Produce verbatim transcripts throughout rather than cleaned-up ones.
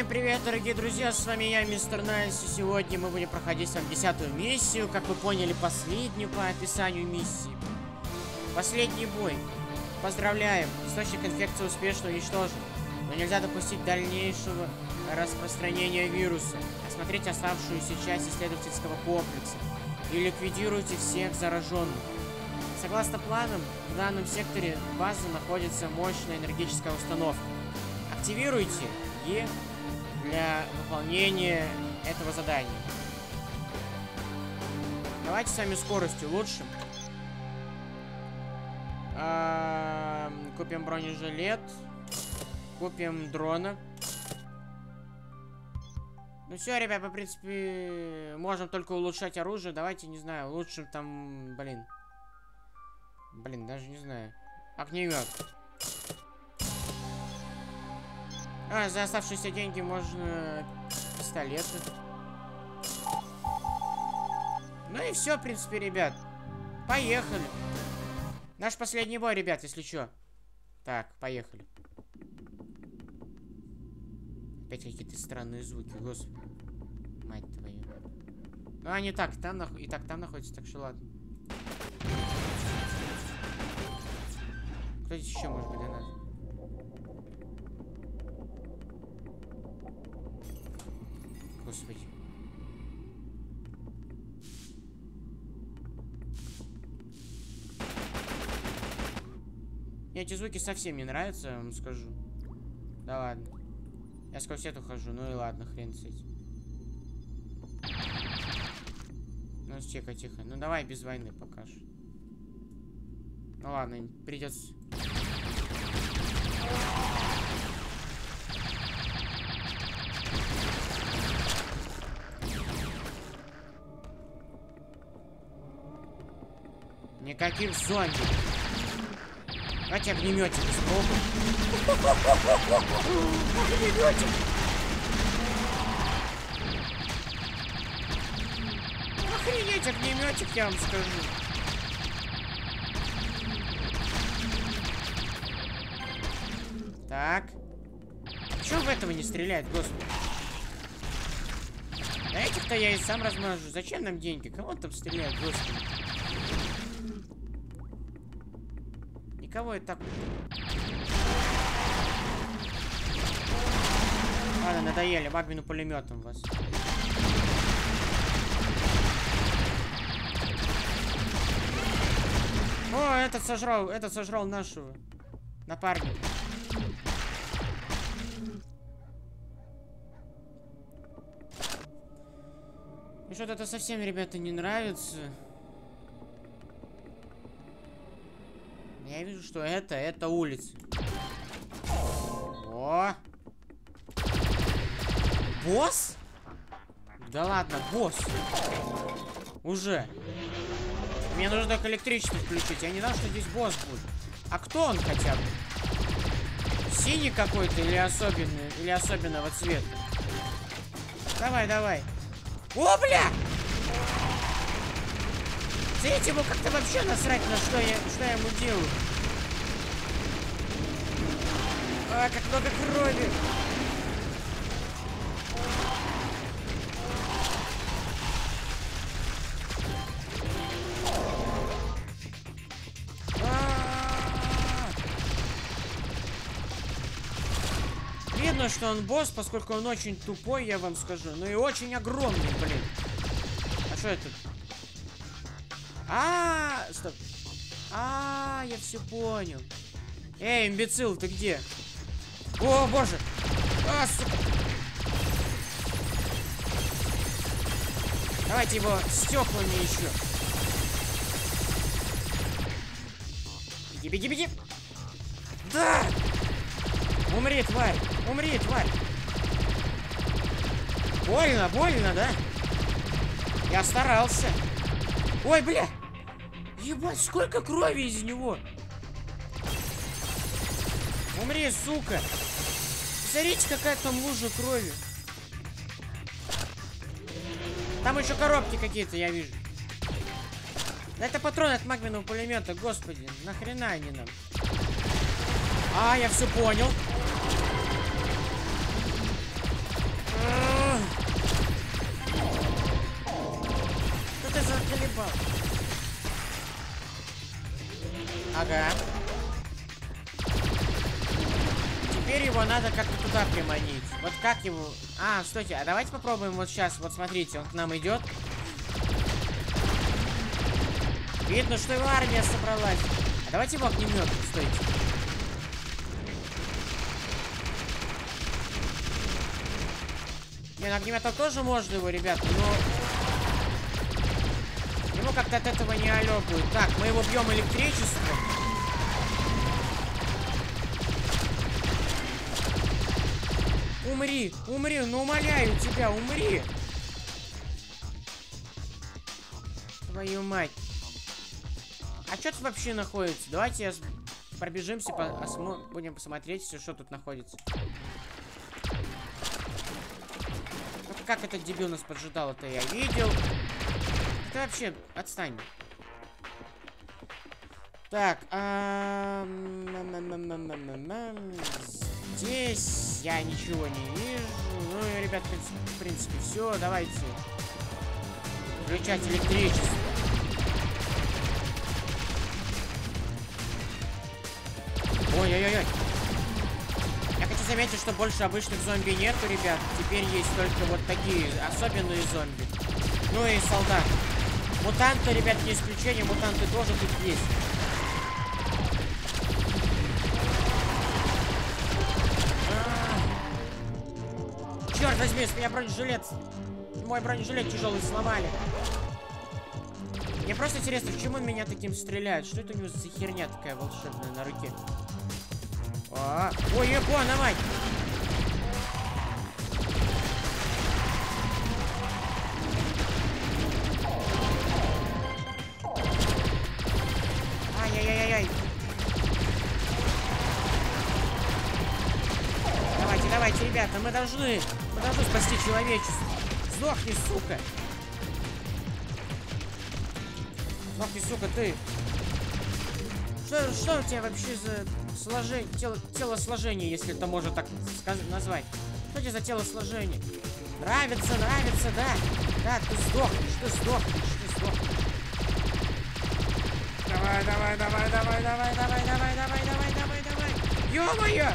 Всем привет, дорогие друзья, с вами я, мистер Найс, и сегодня мы будем проходить там десятую миссию, как вы поняли, последнюю по описанию миссии. Последний бой. Поздравляем, источник инфекции успешно уничтожен, но нельзя допустить дальнейшего распространения вируса. Осмотрите оставшуюся часть исследовательского комплекса и ликвидируйте всех зараженных. Согласно планам, в данном секторе базы находится мощная энергетическая установка. Активируйте Е для выполнения этого задания. Давайте сами скорость улучшим. А, купим бронежилет. Купим дрона. Ну все, ребят, по принципе, можем только улучшать оружие. Давайте, не знаю, улучшим там, блин. Блин, даже не знаю. Огнемет. А, за оставшиеся деньги можно пистолеты. Ну и все, в принципе, ребят. Поехали. Наш последний бой, ребят, если что. Так, поехали. Опять какие-то странные звуки, господи. Мать твою. Ну они так, там нахуй. И так там находятся, так что ладно. Кто здесь еще может быть для нас? Господи. Мне эти звуки совсем не нравятся, я вам скажу. Да ладно. Я сквозь эту хожу, ну и ладно, хрен с этим. Ну, тихо-тихо. Ну, давай без войны пока что. Ну, ладно, придется... Никаких зомби. Давайте огнеметик испробуем. Огнеметик. Охренеть, огнеметик, я вам скажу. Так. Чего в этого не стреляет, господи? Да этих-то я и сам размажу. Зачем нам деньги? Кого там стреляет, господи? Кого это так? Ладно, надоели. Магмину пулеметом вас. О, этот сожрал, этот сожрал нашего напарника. И что-то это совсем, ребята, не нравится. Я вижу, что это, это улица. О! Босс? Да ладно, босс. Уже. Мне нужно только электричество включить. Я не знал, что здесь босс будет. А кто он хотя бы? Синий какой-то или особенный, или особенного цвета? Давай, давай. О, бля! Смотрите, ему как-то вообще насрать, на что я, что я ему делаю. А, как много крови. А-а-а. Видно, что он босс, поскольку он очень тупой, я вам скажу. Ну и очень огромный, блин. А что это? А, -а, -а, стоп. А, -а, а, я все понял. Эй, имбецил, ты где? О, боже. А, сука. Давайте его стеклами еще. Беги, беги, беги. Да! Умри, тварь. Умри, тварь. Больно, больно, да? Я старался. Ой, бля. Ебать, сколько крови из него. Умри, сука. Смотрите, какая там лужа крови. Там еще коробки какие-то, я вижу. Да это патроны от магнитного пулемета, господи. Нахрена они нам? А, я все понял. задолбал. Ага. Теперь его надо как-то туда приманить. Вот как его... А, стойте, а давайте попробуем вот сейчас. Вот смотрите, он к нам идет. Видно, что его армия собралась. А давайте его огнемет. Стойте. Не, на огнеметом тоже можно его, ребят, но... Ему как-то от этого не алё будет. Так, мы его бьем электричеством. Умри, умри, ну умоляю тебя, умри. Твою мать. А что тут вообще находится? Давайте я с... пробежимся, по... осмо... будем посмотреть, что тут находится. Вот как этот дебил нас поджидал, это я видел. Ты вообще отстань. Так, а... здесь я ничего не вижу. Ну, ребят, в принципе, все. Давайте включать электричество. Ой-ой-ой. Я хочу заметить, что больше обычных зомби нету, ребят. Теперь есть только вот такие особенные зомби. Ну и солдат. Мутанты, ребят, не исключение. Мутанты тоже тут есть. А-а-а. Черт возьми, у меня бронежилет. Мой бронежилет тяжелый сломали. Мне просто интересно, почему он меня таким стреляет? Что это у него за херня такая волшебная на руке? А -а -а. Ой, его, давай! Ай-яй-яй-яй-яй! Давайте, давайте, ребята, мы должны, мы должны спасти человечество. Сдохни, сука! Сдохни, сука, ты! Что, что у тебя вообще за сложение, тело, телосложение, если это можно так назвать? Что у тебя за телосложение? Нравится, нравится, да. Да, ты сдохнешь, ты сдохнешь, ты сдохнешь. Давай, давай, давай, давай, давай, давай, давай, давай, давай, давай, давай. Ё-моё!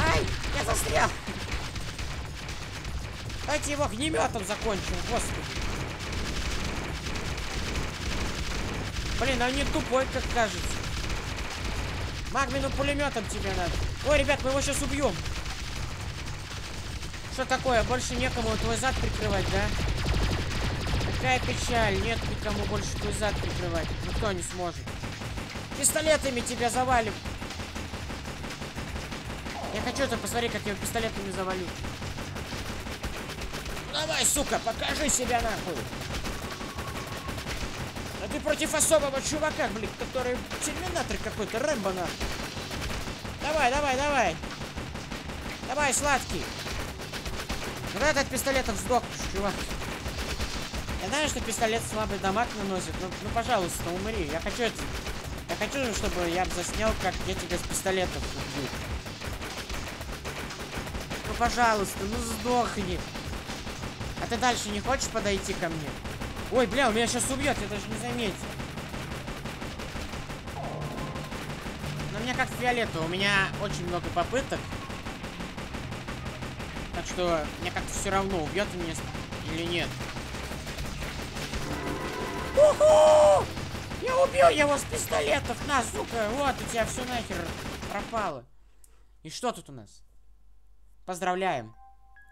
Ай, я застрял! Давайте его огнеметом закончим, господи. Блин, он не тупой, как кажется. Магмину пулеметом тебе надо. Ой, ребят, мы его сейчас убьем. Что такое? Больше некому твой зад прикрывать, да? Какая печаль. Нет никому больше твой зад прикрывать. Никто не сможет. Пистолетами тебя завалим. Я хочу это посмотреть, как я его пистолетами завалю. Давай, сука, покажи себя нахуй. А ты против особого чувака, блин, который терминатор какой-то, Рэмбо нахуй. Давай, давай, давай. Давай, сладкий. Ну да, от пистолетов сдохнешь, чувак. Я знаю, что пистолет слабый дамаг наносит, но, ну, пожалуйста, умри. Я хочу это... Я хочу, чтобы я заснял, как я тебя с пистолетов убью. Ну, пожалуйста, ну сдохни. А ты дальше не хочешь подойти ко мне? Ой, бля, у меня сейчас убьет, я даже не заметил. Но мне как фиолетово, у меня очень много попыток. Так что мне как-то все равно, убьет меня или нет. Уху! Я убил его с пистолетов, на, сука! Вот, у тебя все нахер пропало. И что тут у нас? Поздравляем.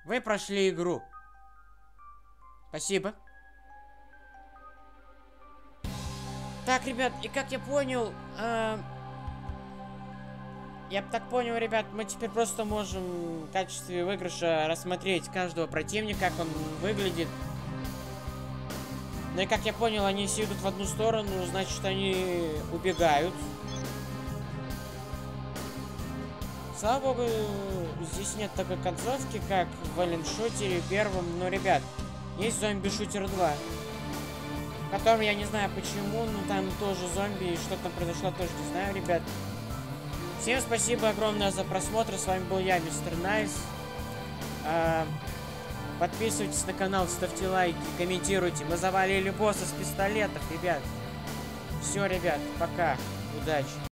Вы прошли игру. Спасибо. Так, ребят, и как я понял, э, я так понял, ребят, мы теперь просто можем в качестве выигрыша рассмотреть каждого противника, как он выглядит. Ну и как я понял, они все идут в одну сторону, значит, они убегают. Слава богу, здесь нет такой концовки, как в Alien Shooter первом, но, ребят, есть Zombie Shooter два. Потом, я не знаю почему, но там тоже зомби, и что там произошло, тоже не знаю, ребят. Всем спасибо огромное за просмотр, с вами был я, мистер Найс. Подписывайтесь на канал, ставьте лайки, комментируйте. Мы завалили босса с пистолетов, ребят. Все, ребят, пока. Удачи.